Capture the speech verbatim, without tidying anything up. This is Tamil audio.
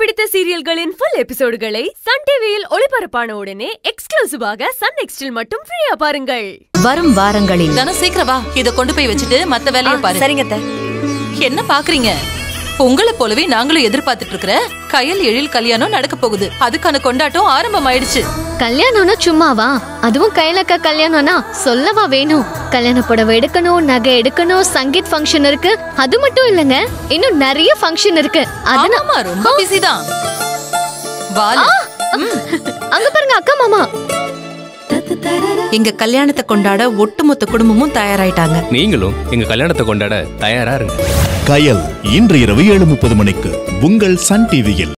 பிடித்த சீரியல்களின் full எபிசோடுகளை Sun T V-யில் ஒளிபரப்பான உடனே எக்ஸ்க்ளூசிவாக Sun Next-இல் மட்டும் ஃப்ரீயா பாருங்கள். வரும் வாரங்களில் தான சீக்கிரமா இத கொண்டு போய் வச்சிட்டு மத்த வேலைய பாருங்க. சரிங்க அத்தை. என்ன பாக்குறீங்க? பொங்கலை போலவே நாங்களும் எதிர்பார்த்துட்டு இருக்கற கயல் எழில் கல்யாணம் நடக்க போகுது. அதுக்கான கொண்டாட்டம் ஆரம்பமாயிடுச்சு. கல்யாணம்னா சும்மாவா? அதுவும் கயலக்க கல்யாணம்னா சொல்லவா வேணும். கல்யாண புடவை எடுக்கணும், நகை எடுக்கணும், சங்கீத் ஃபங்க்ஷன் இருக்கு. அது மட்டும் இல்லங்க, இன்னும் நிறைய ஃபங்க்ஷன் இருக்கு. அதனாலமா ரொம்ப பிஸி தான். வாலு. அங்க பாருங்க அக்கா மாமா. எங்க கல்யாணத்தை கொண்டாட ஒட்டுமொத்த குடும்பமும் தயாராயிட்டாங்க. நீங்களும் எங்க கல்யாணத்தை கொண்டாட தயாரா இருங்க. கயல் இன்று இரவு ஏழு முப்பது மணிக்கு உங்கள் சன் டிவியில்.